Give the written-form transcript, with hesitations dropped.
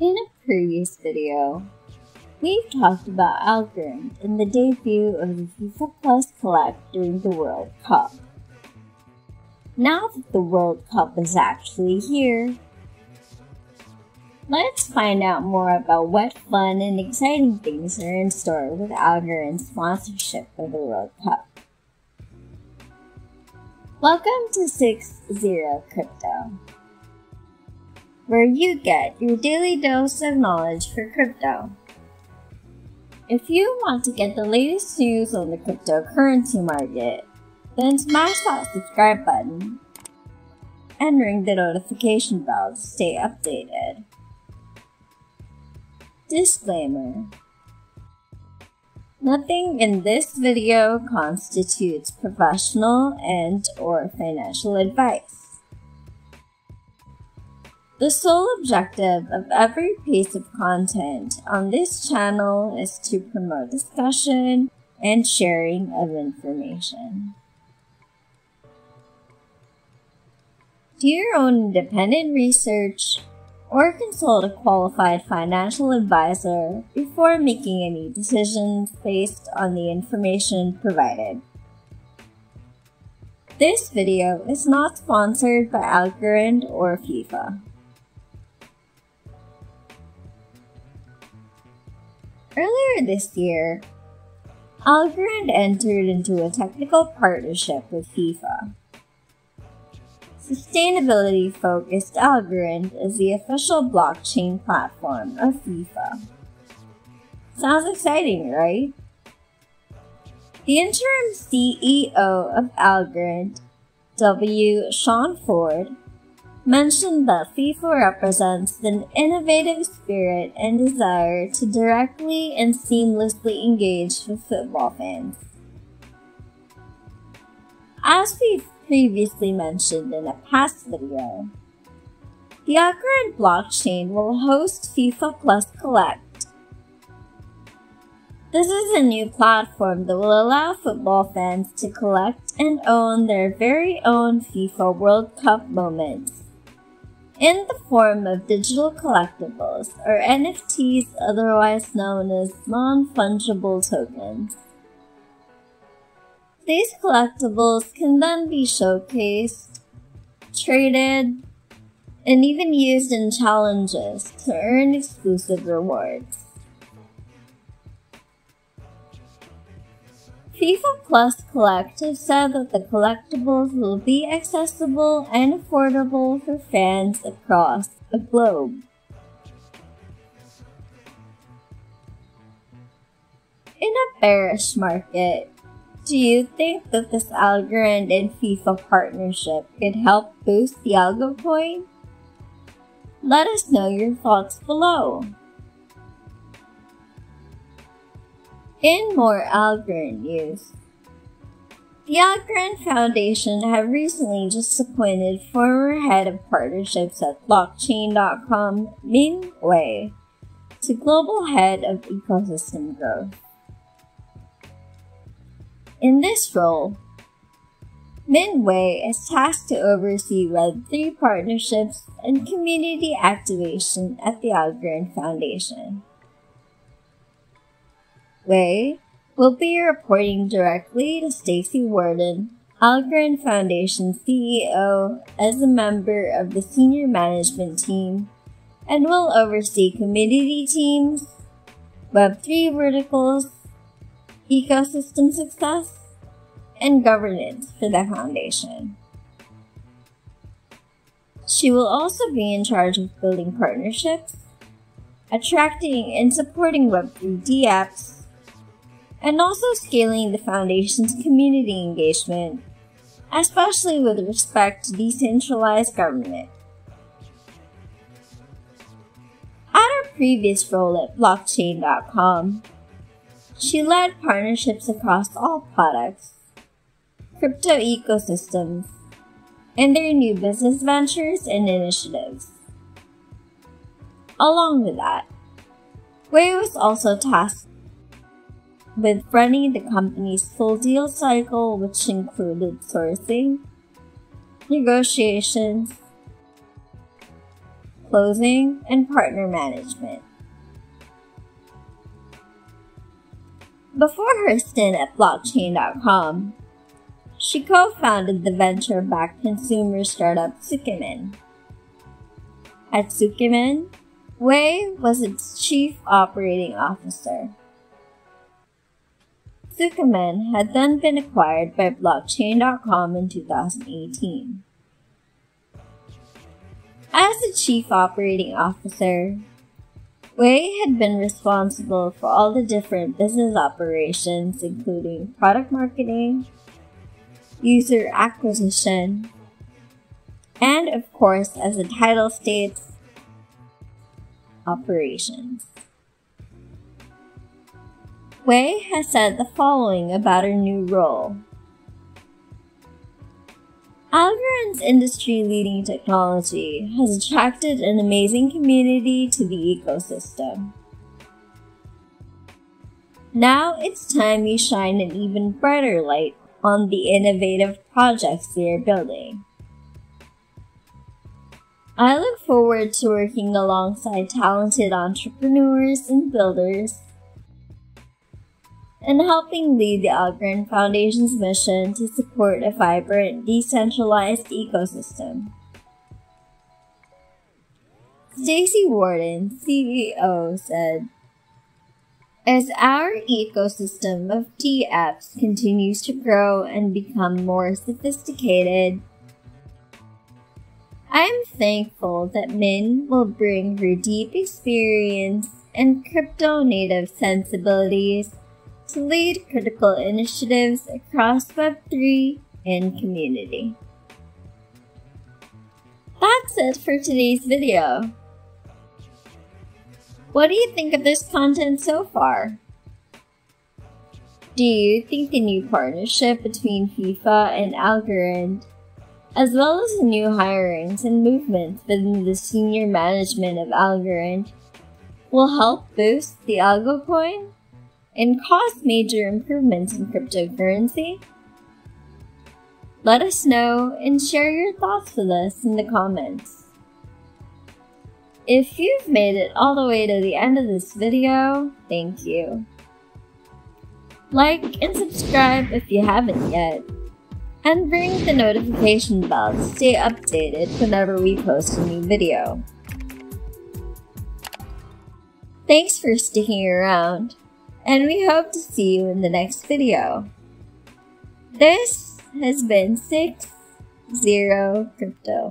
In a previous video, we talked about Algorand and the debut of the FIFA+ Collect during the World Cup. Now that the World Cup is actually here, let's find out more about what fun and exciting things are in store with Algorand's sponsorship of the World Cup. Welcome to 6ZeroCrypto, where you get your daily dose of knowledge for crypto. If you want to get the latest news on the cryptocurrency market, then smash that subscribe button and ring the notification bell to stay updated. Disclaimer: nothing in this video constitutes professional and/or financial advice. The sole objective of every piece of content on this channel is to promote discussion and sharing of information. Do your own independent research or consult a qualified financial advisor before making any decisions based on the information provided. This video is not sponsored by Algorand or FIFA. Earlier this year, Algorand entered into a technical partnership with FIFA. Sustainability-focused Algorand is the official blockchain platform of FIFA. Sounds exciting, right? The interim CEO of Algorand, W. Sean Ford, mentioned that FIFA represents an innovative spirit and desire to directly and seamlessly engage with football fans. As we've previously mentioned in a past video, the Algorand blockchain will host FIFA+ Collect. This is a new platform that will allow football fans to collect and own their very own FIFA World Cup moments, in the form of digital collectibles, or NFTs, otherwise known as non-fungible tokens. These collectibles can then be showcased, traded, and even used in challenges to earn exclusive rewards. FIFA+ Collect have said that the collectibles will be accessible and affordable for fans across the globe. In a bearish market, do you think that this Algorand and FIFA partnership could help boost the algo coin? Let us know your thoughts below. In more Algorand news, the Algorand Foundation have recently just appointed former head of partnerships at blockchain.com, Min Wei, to global head of ecosystem growth. In this role, Min Wei is tasked to oversee Web3 partnerships and community activation at the Algorand Foundation. Wei will be reporting directly to Stacey Warden, Algorand Foundation CEO, as a member of the senior management team, and will oversee community teams, Web3 verticals, ecosystem success, and governance for the foundation. She will also be in charge of building partnerships, attracting and supporting Web3 dApps, and also scaling the Foundation's community engagement, especially with respect to decentralized government. At her previous role at blockchain.com, she led partnerships across all products, crypto ecosystems, and their new business ventures and initiatives. Along with that, Wei was also tasked with running the company's full deal cycle, which included sourcing, negotiations, closing, and partner management. Before her stint at blockchain.com, she co-founded the venture-backed consumer startup Tsukimen. At Tsukimen, Wei was its chief operating officer. Tsukimen had then been acquired by blockchain.com in 2018. As the chief operating officer, Wei had been responsible for all the different business operations, including product marketing, user acquisition, and of course, as the title states, operations. Wei has said the following about her new role. Algorand's industry-leading technology has attracted an amazing community to the ecosystem. Now it's time you shine an even brighter light on the innovative projects they are building. I look forward to working alongside talented entrepreneurs and builders and helping lead the Algorand Foundation's mission to support a vibrant, decentralized ecosystem. Stacey Warden, CEO, said, "As our ecosystem of T apps continues to grow and become more sophisticated, I am thankful that Min will bring her deep experience and crypto-native sensibilities to lead critical initiatives across Web3 and community." That's it for today's video. What do you think of this content so far? Do you think the new partnership between FIFA and Algorand, as well as the new hirings and movements within the senior management of Algorand, will help boost the algo coin and cause major improvements in cryptocurrency? Let us know and share your thoughts with us in the comments. If you've made it all the way to the end of this video, thank you. Like and subscribe if you haven't yet, and ring the notification bell to stay updated whenever we post a new video. Thanks for sticking around, and we hope to see you in the next video. This has been 6ZeroCrypto.